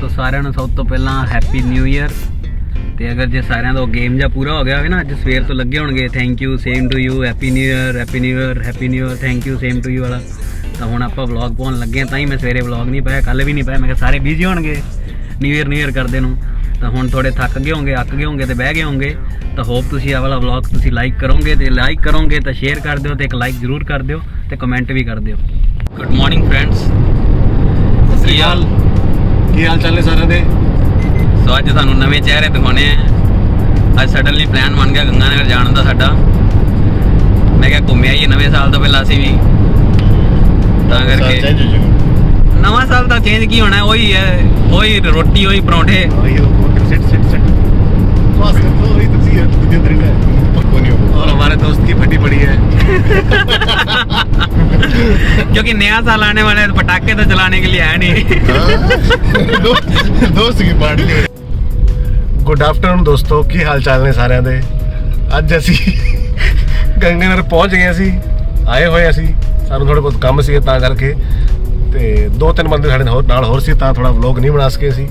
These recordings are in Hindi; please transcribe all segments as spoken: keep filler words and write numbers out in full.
तो सारे सब तो पहला हैप्पी न्यू ईयर। तो अगर जो सारे का गेम जहाँ पूरा हो गया है ना, जो सवेर तो लगे होंगे thank you same to you happy new year happy new year happy new year thank you same to you वाला। तो हूँ आप ब्लॉग पाने लगे, तां ही मैं सवेरे ब्लॉग नहीं पाया, कल भी नहीं पाया, मैं सारे बिजी होंगे न्यू ईयर न्यू ईयर करते हैं। तो हूँ थोड़े थक गए होंगे, अक गए होंगे तो बह गए होंगे। तो होप तुसी आ वाला ब्लॉग तुसी लाइक करोगे, तो लाइक करोगे तो शेयर कर दो, एक लाइक जरूर कर दो, कमेंट भी कर दो। गुड मॉर्निंग फ्रेंड्स, सत श्री अकाल, की हाल चाल है सारे दे। सो अज तुहानू नवे चेहरे दिखाने हैं। अज सडनली प्लान बन गया गंगानगर जाने का साडा। मैं क्या घूमे आईए नवे साल तो पहला असी भी, तां करके नवा साल तो चेंज की होना है, वही है वही रोटी वही परौंठे। और हमारे दोस्त की फटी पड़ी है क्योंकि नया साल आने वाला है, पटाखे तो चलाने के लिए है नहीं दो, दोस्त की पार्टी। गुड आफ्टरनून दोस्तों, की हाल चाल ने सारे दे। अज असी गंगानगर पहुंच गए सी, आए हुए सी, सानू थोड़े बहुत काम सी तां करके, ते दो तीन बंदे साडे होर नाल होर सी, तां थोड़ा व्लॉग नहीं बना सके सी।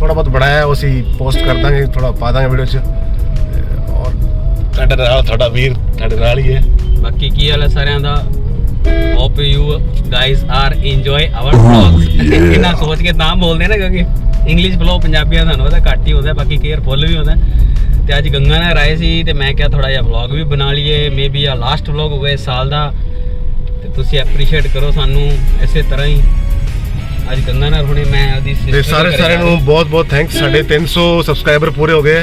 थोड़ा बहुत बनाया उसी पोस्ट कर दांगे, थोड़ा पा दांगे वीडियो च। और साडे नाल थोड़ा वीर साडे नाल ही है। बाकी की हाल है सारेयां दा, hope you guys are enjoy our vlogs। इतना सोच के नाम बोलते हैं ना, क्योंकि इंग्लिश ब्लॉग पंजाबी सानू पता घट ही होता है, बाकी केयरफुल भी होता है। तो अज गंगानगर आए सी, तो मैं क्या थोड़ा जहा ब्लॉग भी बना लीए, मे बी आ लास्ट ब्लॉग हो गए साल का। तो तुसी एप्रीशिएट करो सानू इसे तरह ही। अज गंगानगर हुणे मैं अपनी सारे सारे बहुत बहुत थैंक्स। साढ़े तीन सौ सबसक्राइबर पूरे हो गए,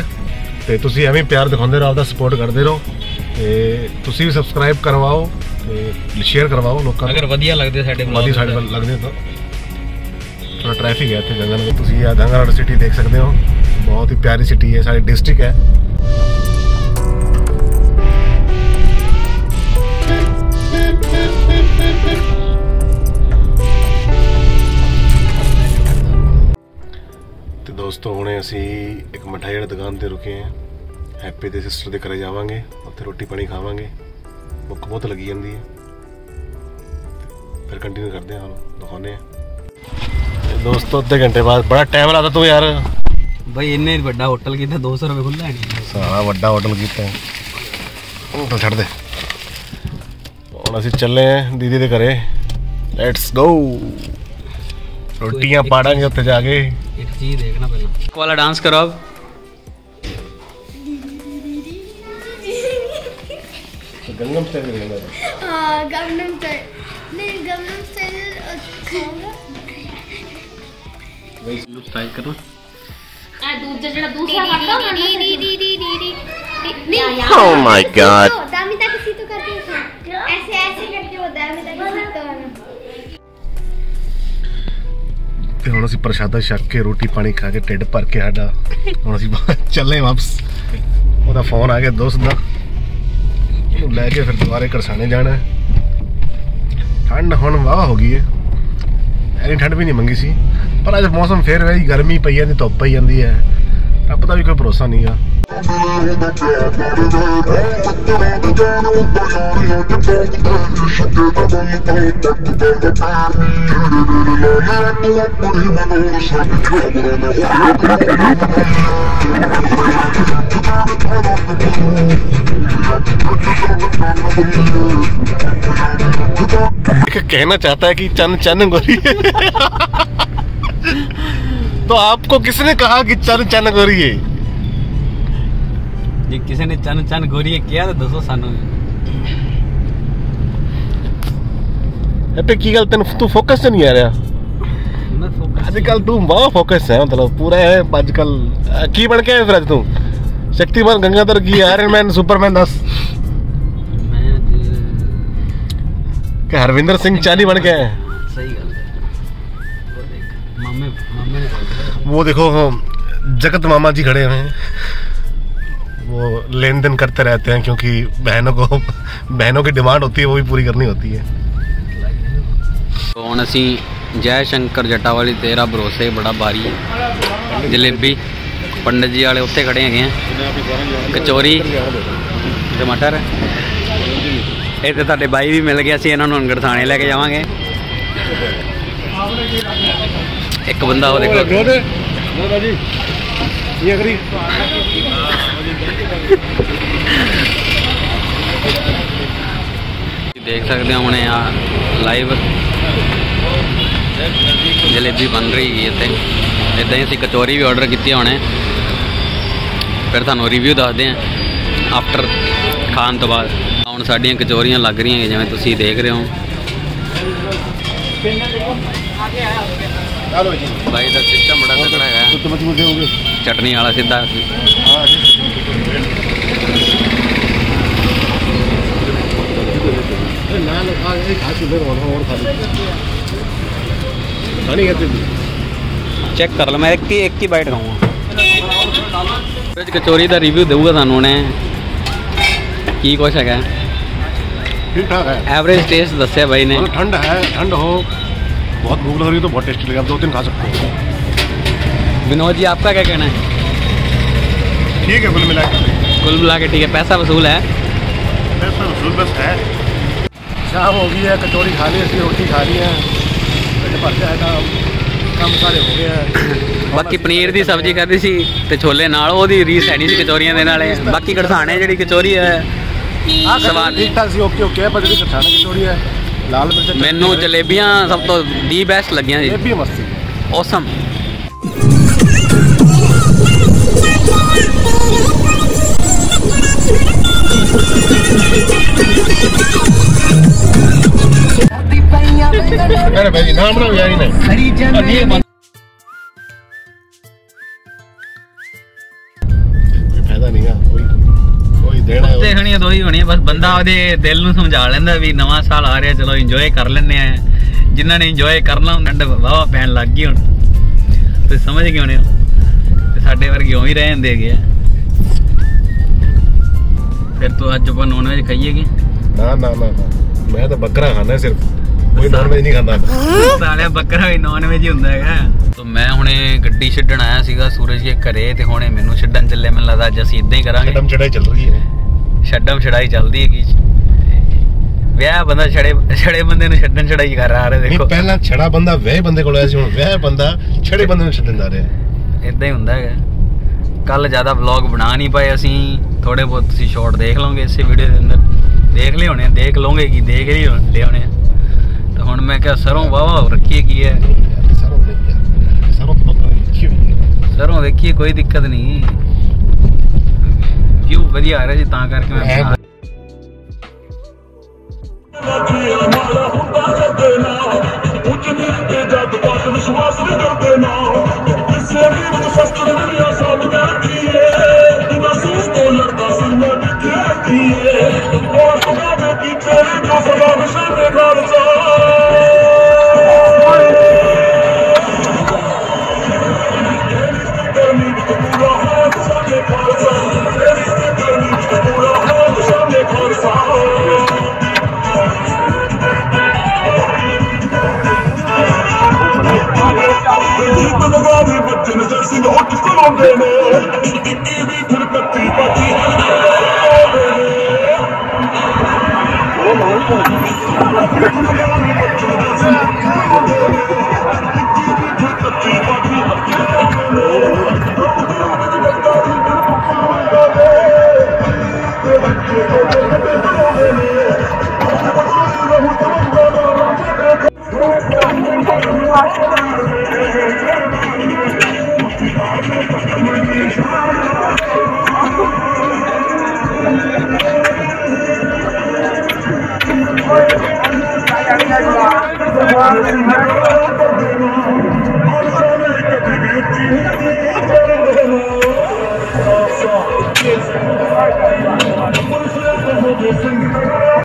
तो तुसी एवें प्यार दिखाते रहो, आपका सपोर्ट करते रहो, तो भी सबसक्राइब करवाओ, शेयर करवाओ लोग। अगर वधिया लगदे साडे ब्लॉग साडे लगदे, तो थोड़ा ट्रैफिक है इत्थे गंगानगर, तुसीं आ गंगानगर सिटी देख सकते हो, बहुत ही प्यारी सिटी है, साडी डिस्ट्रिक्ट है। तो दोस्तों हुणे असीं एक मिठाई दुकान ते रुके हैं, हैप्पी दे सिस्टर के घर जावांगे, उत्थे रोटी पानी खावांगे, भुख बहुत लगी जाती है, फिर कंटिन्यू करते हैं, दिखाने हैं। दोस्तों अद्धे घंटे बाद, बड़ा टाइम लाता तू यार भाई, इन्ने बड़ा होटल किया, दो सौ रुपये खुला है सारा बड़ा होटल किया। तो छड़ दे हम असी चले हैं दीदी के घरे, लेट्स गो, रोटियां पाड़ांगे उत्थे जाके। एक चीज देखना पहले वाला डांस करो अब। गंगम स्टाइल में हां गंगम स्टाइल नहीं गंगम स्टाइल होगा वही लुक स्टाइल करो। आ दूसरा जरा दूसरा खाता हूं नहीं। ओह माय गॉड, दामी तक किसी तो करके ऐसे ऐसे करके वो दामी तक किसी तो करना। ते हुण ਅਸੀਂ ਪ੍ਰਸ਼ਾਦਾ ਛੱਕ ਕੇ ਰੋਟੀ ਪਾਣੀ ਖਾ ਕੇ ਢਿੱਡ ਭਰ ਕੇ ਸਾਡਾ ਹੁਣ ਅਸੀਂ ਚੱਲੇ ਵਾਪਸ। ਉਹਦਾ ਫੋਨ ਆ ਗਿਆ ਦੋਸਤ ਦਾ, लैके फिर दोबारा घरसाने जाना है। ठंड हुण वाह हो गई है, ऐसी ठंड भी नहीं मंगी सी, पर अज मौसम फिर वही गर्मी पई जाती, धुप पई जाती है, रब का भी कोई भरोसा नहीं है। कहना चाहता है कि चन चन गोरी तो आपको किसने कहा कि चन चन गोरी है? जी किसी ने चन चन गोरी है किया तो दसो सानू। की गल तेन तू फोकस नहीं आ रहा अजकल, तू वाह फोकस है, मतलब पूरा है अजकल। की बन के फिर अज तू शक्तिमान गंगाधर की आयरन मैन सुपरमैन दस मैं हरविंदर सिंह चाली बन गए। सही गल वो देख मामे मामे ने वो देखो जगत मामा जी खड़े हुए हैं, वो लेन देन करते रहते हैं, क्योंकि बहनों को बहनों की डिमांड होती है, वो भी पूरी करनी होती है। कौन असी जय शंकर जटा वाली तेरा भरोसे बड़ा भारी जलेबी पंडित जी वाले उत्थे खड़े हैं, कचौरी टमाटर। इतने तुहाडे भाई भी मिल गया सी, इन्हां नूं गड़साणे लैके जावांगे। एक बंदा और एक देख सकते हो हमने यहाँ लाइव जलेबी बन रही है। इतना ही असं कचौरी भी ऑर्डर की हमने, फिर थानू रिव्यू दसते हैं आफ्टर खाने तो बाद। हम साड़ियाँ कचौरियाँ लग रही हैं जिवें तुसीं देख रहे हो। भाई का सिस्टम बड़ा तगड़ा है, चटनी वाला सीधा चेक कर लो। मैं एक ही एक ही बाइट खाऊंगा। कचौरी का रिव्यू दूंगा थानू ने की कुछ है। ठीक ठाक है, एवरेज टेस्ट दस्या भाई ने। ठंड है, ठंड हो बहुत भूख लग रही है तो बहुत टेस्टी लगेगा। दो तीन खा सकते हो। विनोद जी आपका क्या कहना है? ठीक है, कुल मिला के कुल मिला के ठीक है। पैसा वसूल है, पैसा वसूल बस है। शाम हो गई है, कचौरी खा ली है, रोटी खा ली है, पेट भर गया है, काम सारे हो गए। बाकी पनीर की सब्जी खाधी सी ते छोले नाल, ओदी रीस है नहीं सी कचौरियां दे नाल। बाकी घरसाने जेहड़ी कचौरी है सवाद ठीक ठाक सी, ओके ओके है। पर जेहड़ी घरसाने कचौरी है लाल मिर्च, मैनू जलेबियां सब तो दी बेस्ट लगियां जी। जलेबी मस्ती औसम। अरे भाई नाम ना यार ही नहीं देखनी है, दो ही होनी है। बस बंदा अपने दिल में समझा लेंदा भी नवा साल आ रहा, चलो इंजॉय कर लेने हैं। जिन्होंने इंजॉय करना ठंड वाह पैन लग गई, हूँ तो समझ गए होने साढ़े वर्गे उ ही रह जाते गए। फिर तो अज आप नॉन वेज खाइएगी? ना ना ना मैं तो बकरा खाना सिर्फ, कोई नॉन वेज नहीं खाता। सारे बकरा भी नॉन वेज ही होता है। तो मैं हुणे गड्डी छड्डन आया सीगा सूरज के घरे, ते हुणे मैनू छड्डन चले। मैनूं लगदा अज असीं इदां ही करांगे। छड्डम छड़ाई चल रही है, छड्डम छड़ाई चलती है। वह बंदा छड़े छड़े बंदे नूं छड्डन छड़ाई कर रहा है। देखो पहला छड़ा बंदा वह बंदे कोल आया सी, हुण वह बंदा छड़े बंदे नूं छड्डन जा रहा है। इदां ही हुंदा है। कल ज़्यादा ब्लॉग बना नहीं पाए असीं, थोड़े बहुत तुसीं शॉर्ट देख लोगे इस वीडियो के अंदर, देख ले होने देख लोगे कि देख ही ले होने। तो हुण मैं क्या सरों वाह रखिए की है, सरों देखिए कोई दिक्कत नहीं, बढ़िया आ रहा जी। तां करके मैं I'm